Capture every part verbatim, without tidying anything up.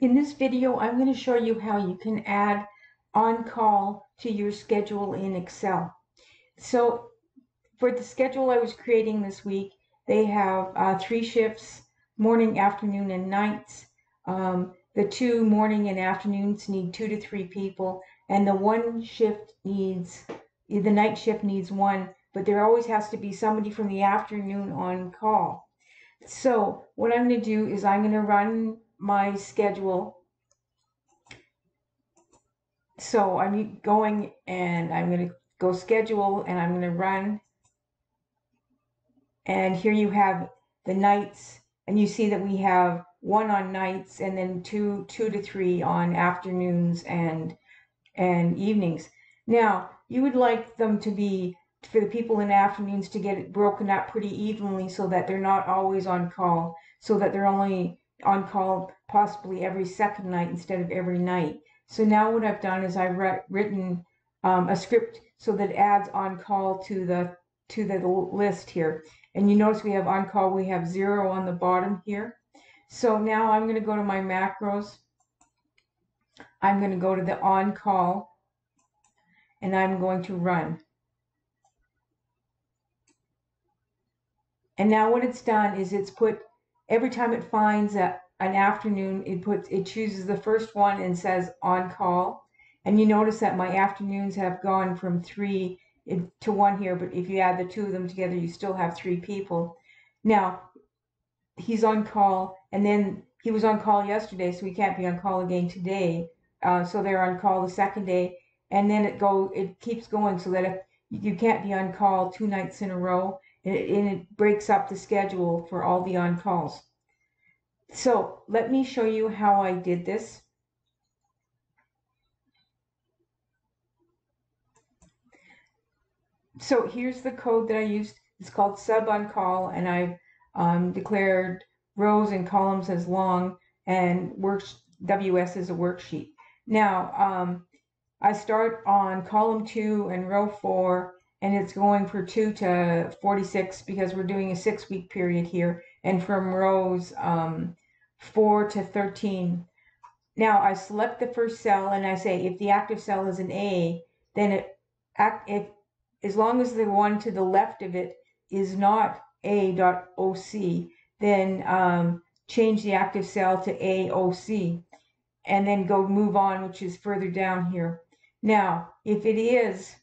In this video, I'm going to show you how you can add on-call to your schedule in Excel. So for the schedule I was creating this week, they have uh, three shifts, morning, afternoon, and nights. Um, the two morning and afternoons need two to three people, and the one shift needs, the night shift needs one, but there always has to be somebody from the afternoon on call. So what I'm going to do is I'm going to run my schedule. So I'm going and I'm going to go schedule and I'm going to run. And here you have the nights, and you see that we have one on nights and then two, two to three on afternoons and, and evenings. Now you would like them to be, for the people in afternoons, to get it broken up pretty evenly so that they're not always on call, so that they're only on call possibly every second night instead of every night. So now what I've done is I've written um, a script so that adds on call to the to the list here. And you notice we have on call, we have zero on the bottom here. So now I'm going to go to my macros. I'm going to go to the on call and I'm going to run. And now what it's done is it's put, every time it finds a, an afternoon, it puts, it chooses the first one and says on call. And you notice that my afternoons have gone from three to one here, but if you add the two of them together, you still have three people. Now, he's on call, and then he was on call yesterday, so he can't be on call again today. Uh, so they're on call the second day, and then it go, it keeps going so that if you can't be on call two nights in a row, and it, and it breaks up the schedule for all the on calls. So let me show you how I did this. So here's the code that I used. It's called sub on call, and I've um, declared rows and columns as long, and W S is a worksheet. Now um, I start on column two and row four, and it's going for two to forty-six because we're doing a six week period here, and from rows um, four to thirteen. Now I select the first cell and I say if the active cell is an A, then it, if, as long as the one to the left of it is not A dot O C, then um, change the active cell to A O C and then go move on, which is further down here. Now, if it is,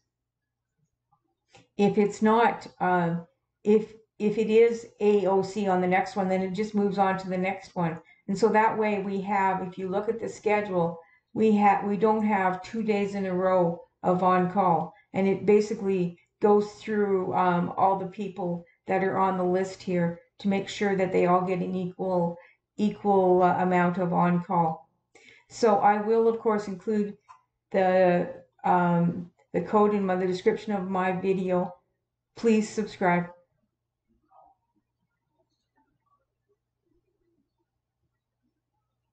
If it's not, uh, if if it is A O C on the next one, then it just moves on to the next one. And so that way we have, if you look at the schedule, we have we don't have two days in a row of on call, and it basically goes through um, all the people that are on the list here to make sure that they all get an equal equal uh, amount of on call. So I will of course include the. Um, The code in my, the description of my video. Please subscribe.